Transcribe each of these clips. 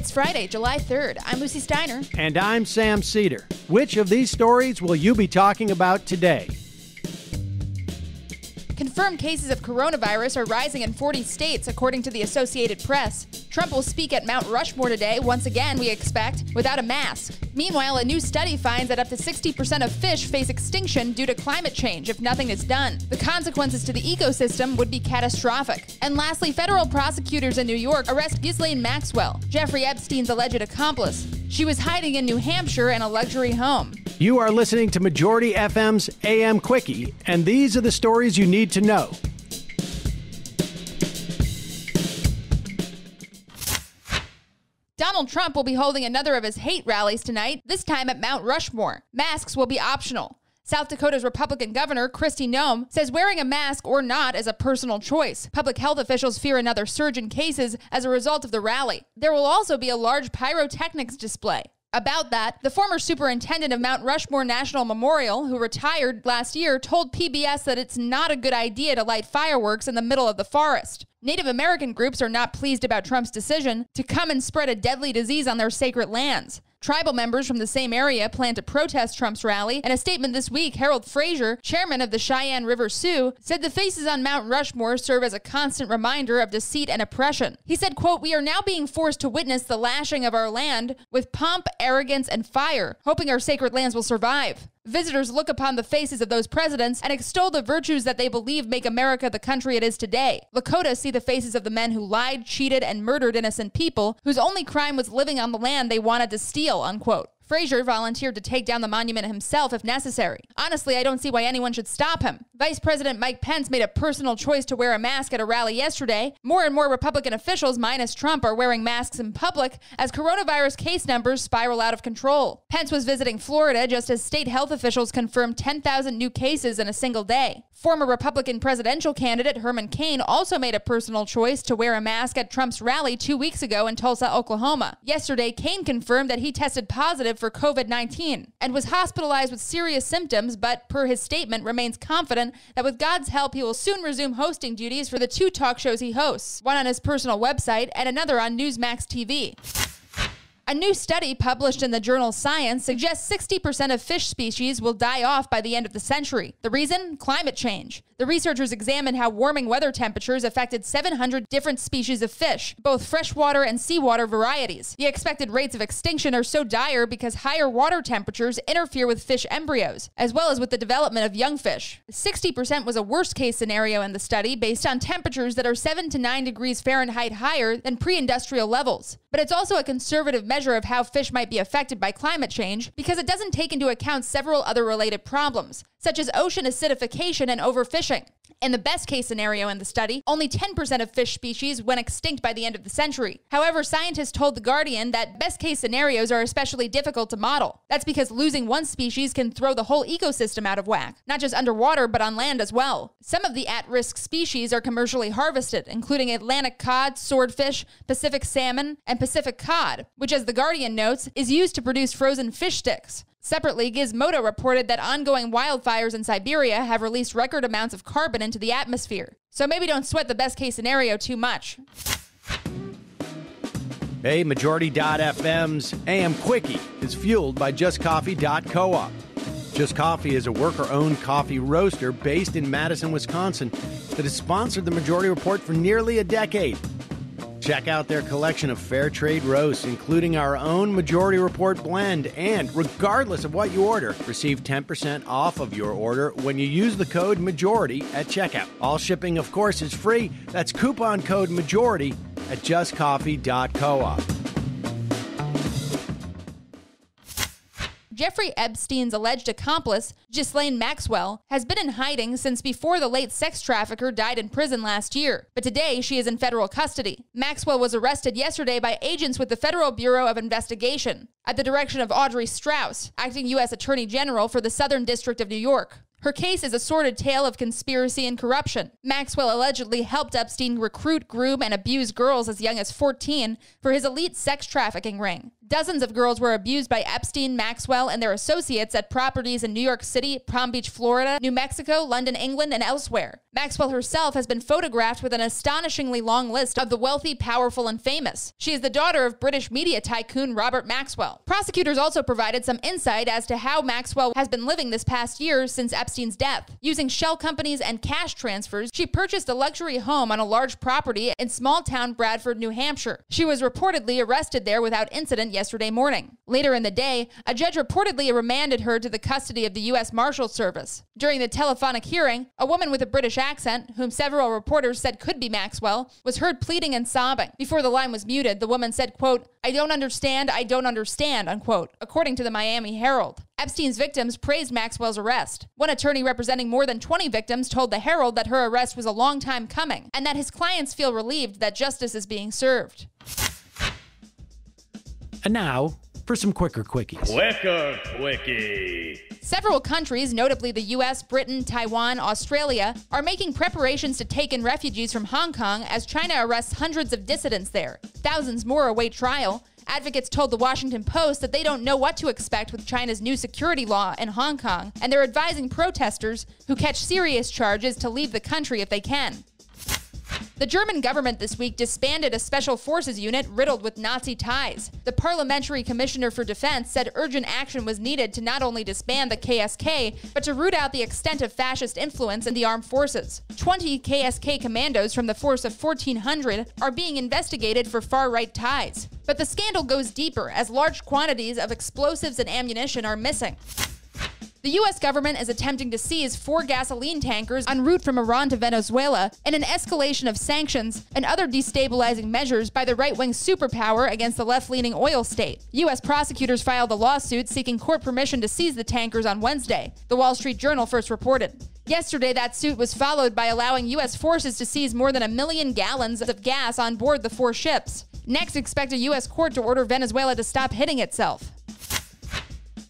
It's Friday, July 3rd. I'm Lucy Steiner. And I'm Sam Seder. Which of these stories will you be talking about today? Confirmed cases of coronavirus are rising in 40 states, according to the Associated Press. Trump will speak at Mount Rushmore today, once again, we expect, without a mask. Meanwhile, a new study finds that up to 60% of fish face extinction due to climate change if nothing is done. The consequences to the ecosystem would be catastrophic. And lastly, federal prosecutors in New York arrest Ghislaine Maxwell, Jeffrey Epstein's alleged accomplice. She was hiding in New Hampshire in a luxury home. You are listening to Majority.fm's AM Quickie, and these are the stories you need to know. Donald Trump will be holding another of his hate rallies tonight, this time at Mount Rushmore. Masks will be optional. South Dakota's Republican governor, Kristi Noem, says wearing a mask or not is a personal choice. Public health officials fear another surge in cases as a result of the rally. There will also be a large pyrotechnics display. About that, the former superintendent of Mount Rushmore National Memorial, who retired last year, told PBS that it's not a good idea to light fireworks in the middle of the forest. Native American groups are not pleased about Trump's decision to come and spread a deadly disease on their sacred lands. Tribal members from the same area plan to protest Trump's rally. In a statement this week, Harold Frazier, chairman of the Cheyenne River Sioux, said the faces on Mount Rushmore serve as a constant reminder of deceit and oppression. He said, quote, "We are now being forced to witness the lashing of our land with pomp, arrogance, and fire, hoping our sacred lands will survive. Visitors look upon the faces of those presidents and extol the virtues that they believe make America the country it is today. Lakota see the faces of the men who lied, cheated, and murdered innocent people, whose only crime was living on the land they wanted to steal," unquote. Frazier volunteered to take down the monument himself if necessary. "Honestly, I don't see why anyone should stop him. Vice President Mike Pence made a personal choice to wear a mask at a rally yesterday. More and more Republican officials, minus Trump, are wearing masks in public as coronavirus case numbers spiral out of control. Pence was visiting Florida just as state health officials confirmed 10,000 new cases in a single day. Former Republican presidential candidate Herman Cain also made a personal choice to wear a mask at Trump's rally 2 weeks ago in Tulsa, Oklahoma. Yesterday, Cain confirmed that he tested positive for COVID-19 and was hospitalized with serious symptoms, but per his statement remains confident that with God's help he will soon resume hosting duties for the two talk shows he hosts, one on his personal website and another on Newsmax TV. A new study published in the journal Science suggests 60% of fish species will die off by the end of the century. The reason? Climate change. The researchers examined how warming weather temperatures affected 700 different species of fish, both freshwater and seawater varieties. The expected rates of extinction are so dire because higher water temperatures interfere with fish embryos, as well as with the development of young fish. 60% was a worst-case scenario in the study based on temperatures that are 7 to 9 degrees Fahrenheit higher than pre-industrial levels. But it's also a conservative measure of how fish might be affected by climate change because it doesn't take into account several other related problems, such as ocean acidification and overfishing. In the best-case scenario in the study, only 10% of fish species went extinct by the end of the century. However, scientists told The Guardian that best-case scenarios are especially difficult to model. That's because losing one species can throw the whole ecosystem out of whack, not just underwater, but on land as well. Some of the at-risk species are commercially harvested, including Atlantic cod, swordfish, Pacific salmon, and Pacific cod, which, as The Guardian notes, is used to produce frozen fish sticks. Separately, Gizmodo reported that ongoing wildfires in Siberia have released record amounts of carbon into the atmosphere. So maybe don't sweat the best-case scenario too much. Hey, Majority.fm's AM Quickie is fueled by JustCoffee.coop. Just Coffee is a worker-owned coffee roaster based in Madison, Wisconsin, that has sponsored the Majority Report for nearly a decade. Check out their collection of fair trade roasts, including our own Majority Report blend. And regardless of what you order, receive 10% off of your order when you use the code MAJORITY at checkout. All shipping, of course, is free. That's coupon code MAJORITY at JustCoffee.coop. Jeffrey Epstein's alleged accomplice, Ghislaine Maxwell, has been in hiding since before the late sex trafficker died in prison last year, but today she is in federal custody. Maxwell was arrested yesterday by agents with the Federal Bureau of Investigation at the direction of Audrey Strauss, acting U.S. Attorney General for the Southern District of New York. Her case is a sordid tale of conspiracy and corruption. Maxwell allegedly helped Epstein recruit, groom, and abuse girls as young as 14 for his elite sex trafficking ring. Dozens of girls were abused by Epstein, Maxwell, and their associates at properties in New York City, Palm Beach, Florida, New Mexico, London, England, and elsewhere. Maxwell herself has been photographed with an astonishingly long list of the wealthy, powerful, and famous. She is the daughter of British media tycoon Robert Maxwell. Prosecutors also provided some insight as to how Maxwell has been living this past year since Epstein's death. Using shell companies and cash transfers, she purchased a luxury home on a large property in small-town Bradford, New Hampshire. She was reportedly arrested there without incident yesterday morning. Later in the day, a judge reportedly remanded her to the custody of the U.S. Marshals Service. During the telephonic hearing, a woman with a British accent, whom several reporters said could be Maxwell, was heard pleading and sobbing. Before the line was muted, the woman said, quote, I don't understand, unquote, according to the Miami Herald. Epstein's victims praised Maxwell's arrest. One attorney representing more than 20 victims told the Herald that her arrest was a long time coming and that his clients feel relieved that justice is being served. And now for some quicker quickies. Quicker quickie. Several countries, notably the U.S., Britain, Taiwan, Australia, are making preparations to take in refugees from Hong Kong as China arrests hundreds of dissidents there. Thousands more await trial. Advocates told the Washington Post that they don't know what to expect with China's new security law in Hong Kong, and they're advising protesters who catch serious charges to leave the country if they can. The German government this week disbanded a special forces unit riddled with Nazi ties. The Parliamentary Commissioner for Defense said urgent action was needed to not only disband the KSK, but to root out the extent of fascist influence in the armed forces. 20 KSK commandos from the force of 1,400 are being investigated for far-right ties. But the scandal goes deeper, as large quantities of explosives and ammunition are missing. The U.S. government is attempting to seize 4 gasoline tankers en route from Iran to Venezuela in an escalation of sanctions and other destabilizing measures by the right-wing superpower against the left-leaning oil state. U.S. prosecutors filed a lawsuit seeking court permission to seize the tankers on Wednesday, the Wall Street Journal first reported. Yesterday, that suit was followed by allowing U.S. forces to seize more than 1 million gallons of gas on board the 4 ships. Next, expect a U.S. court to order Venezuela to stop hitting itself.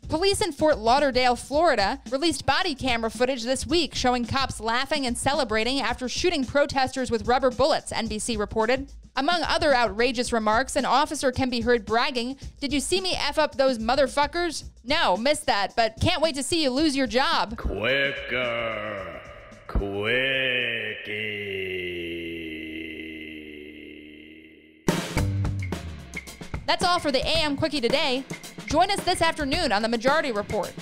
Police in Fort Lauderdale, Florida, released body camera footage this week showing cops laughing and celebrating after shooting protesters with rubber bullets, NBC reported. Among other outrageous remarks, an officer can be heard bragging, "Did you see me F up those motherfuckers? No, missed that, but can't wait to see you lose your job." Quicker. Quickie. That's all for the AM Quickie today. Join us this afternoon on The Majority Report.